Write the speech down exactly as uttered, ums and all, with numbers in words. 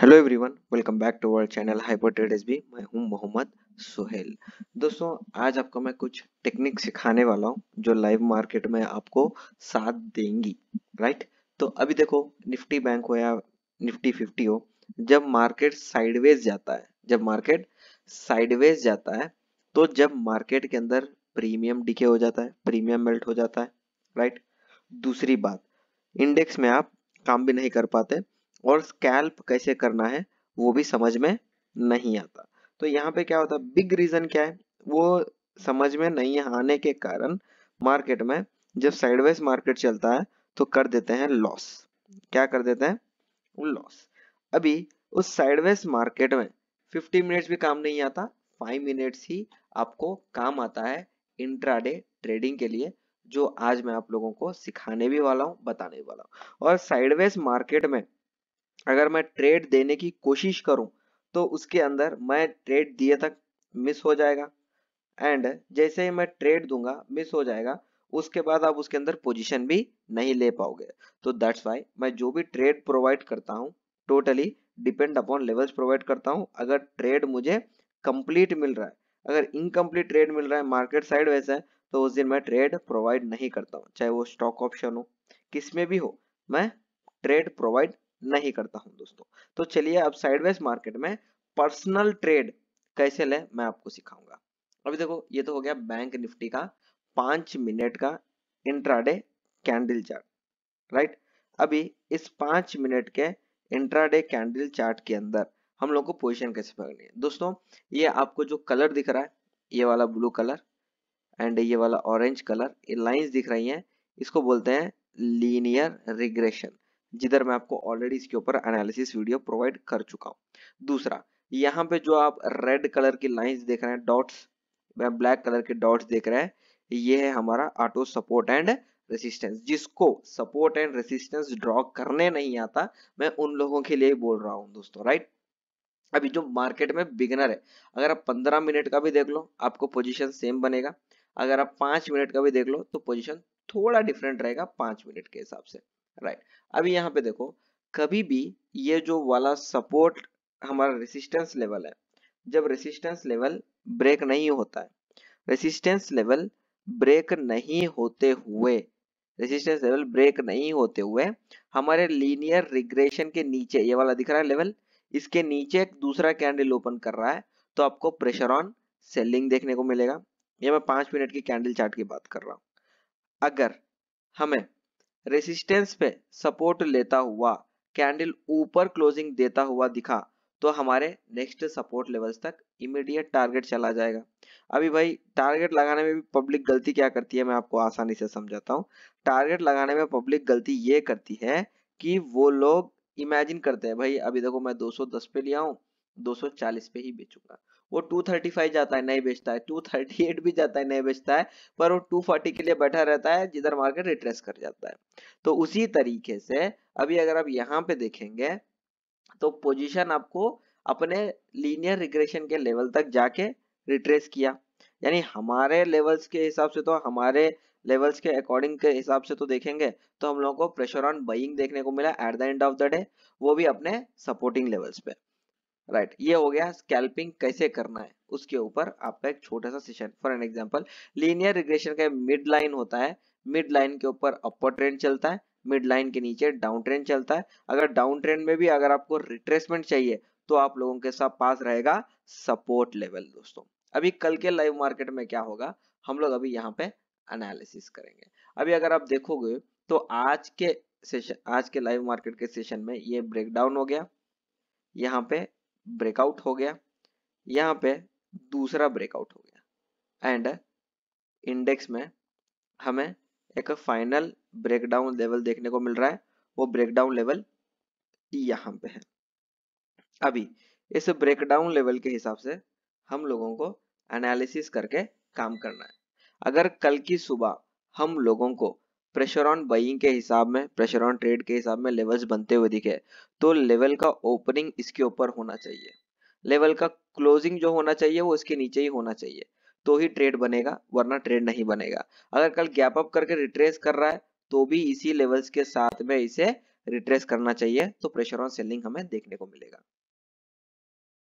Hello everyone, welcome back to our channel hyper trade SB. मैं हूं मोहम्मद सोहेल। दोस्तों, आज आपको मैं कुछ टेक्निक सिखाने वाला हूं जो लाइव मार्केट में आपको साथ देंगी, राइट। तो अभी देखो, निफ्टी बैंक हो या निफ्टी फिफ्टी हो, जब मार्केट साइडवेज जाता है जब मार्केट साइडवेज जाता है तो जब मार्केट के अंदर प्रीमियम डिके हो जाता है, प्रीमियम मेल्ट हो जाता है, राइट। दूसरी बात, इंडेक्स में आप काम भी नहीं कर पाते और स्कैल्प कैसे करना है वो भी समझ में नहीं आता। तो यहाँ पे क्या होता है, बिग रीजन क्या है वो समझ में नहीं आने के कारण मार्केट में जब साइडवेज मार्केट चलता है तो कर देते हैं लॉस। क्या कर देते हैं? लॉस। अभी उस साइडवेज मार्केट में फिफ्टी मिनट्स भी काम नहीं आता, फाइव मिनट्स ही आपको काम आता है इंट्राडे ट्रेडिंग के लिए, जो आज मैं आप लोगों को सिखाने भी वाला हूँ, बताने भी वाला हूँ। और साइडवेज मार्केट में अगर मैं ट्रेड देने की कोशिश करूं तो उसके अंदर मैं ट्रेड दिए तक मिस हो जाएगा, एंड जैसे ही मैं ट्रेड दूंगा मिस हो जाएगा, उसके बाद आप उसके अंदर पोजीशन भी नहीं ले पाओगे। तो दैट्स वाई मैं जो भी ट्रेड प्रोवाइड करता हूं totally depend upon levels provide करता हूं। अगर ट्रेड मुझे कंप्लीट मिल रहा है, अगर इनकम्प्लीट ट्रेड मिल रहा है, मार्केट साइडवेज है, तो उस दिन मैं ट्रेड प्रोवाइड नहीं करता हूँ। चाहे वो स्टॉक ऑप्शन हो, किसमें भी हो, मैं ट्रेड प्रोवाइड नहीं करता हूं दोस्तों। तो चलिए, अब साइडवेज मार्केट में पर्सनल ट्रेड कैसे ले मैं आपको सिखाऊंगा। अभी देखो, ये तो हो गया बैंक निफ्टी का पांच मिनट का इंट्राडे कैंडल चार्ट, राइट। अभी इस पांच मिनट के इंट्राडे कैंडल चार्ट के अंदर हम लोग को पोजीशन कैसे पकड़नी है दोस्तों। ये आपको जो कलर दिख रहा है, ये वाला ब्लू कलर एंड ये वाला ऑरेंज कलर, ये लाइंस दिख रही है, इसको बोलते हैं लीनियर रिग्रेशन, जिधर मैं आपको ऑलरेडी इसके ऊपर एनालिसिस वीडियो प्रोवाइड कर चुका हूं। दूसरा, यहाँ पे जो आप रेड कलर की लाइंस देख रहे हैं, डॉट्स, ब्लैक कलर के डॉट्स देख रहे हैं, ये है हमारा ऑटो सपोर्ट एंड रेसिस्टेंस। जिसको सपोर्ट एंड रेसिस्टेंस ड्रॉ करने नहीं आता, मैं उन लोगों के लिए बोल रहा हूँ दोस्तों, राइट। अभी जो मार्केट में बिगनर है, अगर आप पंद्रह मिनट का भी देख लो आपको पोजिशन सेम बनेगा, अगर आप पांच मिनट का भी देख लो तो पोजिशन थोड़ा डिफरेंट रहेगा पांच मिनट के हिसाब से, राइट right. अभी यहाँ पे देखो, कभी भी ये जो वाला सपोर्ट हमारा रेसिस्टेंस लेवल है, जब रेसिस्टेंस लेवल ब्रेक नहीं होता है, रेसिस्टेंस लेवल ब्रेक नहीं होते हुए रेसिस्टेंस लेवल ब्रेक नहीं होते हुए हमारे लीनियर रिग्रेशन के नीचे ये वाला दिख रहा है लेवल, इसके नीचे एक दूसरा कैंडल ओपन कर रहा है, तो आपको प्रेशर ऑन सेलिंग देखने को मिलेगा। ये मैं पांच मिनट की कैंडल चार्ट की बात कर रहा हूँ। अगर हमें रेसिस्टेंस पे सपोर्ट लेता हुआ कैंडल ऊपर क्लोजिंग देता हुआ दिखा तो हमारे नेक्स्ट सपोर्ट लेवल्स तक इमीडिएट टारगेट चला जाएगा। अभी भाई, टारगेट लगाने में भी पब्लिक गलती क्या करती है, मैं आपको आसानी से समझाता हूँ। टारगेट लगाने में पब्लिक गलती ये करती है कि वो लोग इमेजिन करते हैं, भाई अभी देखो मैं दो सौ दस पे लिया हूँ, दो सौ चालीस पे ही बेचूंगा। वो दो सौ पैंतीस जाता है नहीं बेचता है, दो सौ अड़तीस भी जाता है नहीं बेचता है, पर वो दो सौ चालीस के लिए बैठा रहता है जिधर मार्केट रिट्रेस कर जाता है। तो उसी तरीके से अभी अगर आप यहाँ पे देखेंगे तो पोजीशन आपको अपने लीनियर रिग्रेशन के लेवल तक जाके रिट्रेस किया, यानी हमारे लेवल्स के हिसाब से, तो हमारे लेवल्स के अकॉर्डिंग के हिसाब से तो देखेंगे तो हम लोगों को प्रेशर ऑन बाइंग देखने को मिला at the end of the day, वो भी अपने सपोर्टिंग लेवल्स पे, राइट right. ये हो गया स्कैल्पिंग कैसे करना है, उसके ऊपर आपका एक छोटा सा session. For an example, linear regression का मिड लाइन होता है, मिड लाइन के ऊपर अपर ट्रेंड चलता है, मिड लाइन के नीचे डाउन ट्रेंड चलता है। अगर डाउन ट्रेंड में भी अगर आपको रिट्रेसमेंट चाहिए तो आप लोगों के साथ पास रहेगा सपोर्ट लेवल दोस्तों। अभी कल के लाइव मार्केट में क्या होगा हम लोग अभी यहाँ पे एनालिसिस करेंगे। अभी अगर आप देखोगे तो आज के सेशन, आज के लाइव मार्केट के सेशन में ये ब्रेकडाउन हो गया, यहाँ पे ब्रेकआउट हो गया, यहाँ पे दूसरा ब्रेकआउट हो गया, एंड इंडेक्स में हमें एक फाइनल ब्रेकडाउन लेवल देखने को मिल रहा है, वो ब्रेकडाउन लेवल यहाँ पे है। अभी इस ब्रेकडाउन लेवल के हिसाब से हम लोगों को एनालिसिस करके काम करना है। अगर कल की सुबह हम लोगों को प्रेशर ऑन बाइंग के हिसाब में, प्रेशर ऑन ट्रेड के हिसाब में लेवल्स बनते हुए दिखे तो लेवल का ओपनिंग इसके ऊपर होना चाहिए, लेवल का क्लोजिंग जो होना चाहिए वो इसके नीचे ही होना चाहिए, तो ही ट्रेड बनेगा, वरना ट्रेड नहीं बनेगा। अगर कल गैप अप करके रिट्रेस कर रहा है तो भी इसी लेवल्स के साथ में इसे रिट्रेस करना चाहिए, तो प्रेशर ऑन सेलिंग हमें देखने को मिलेगा।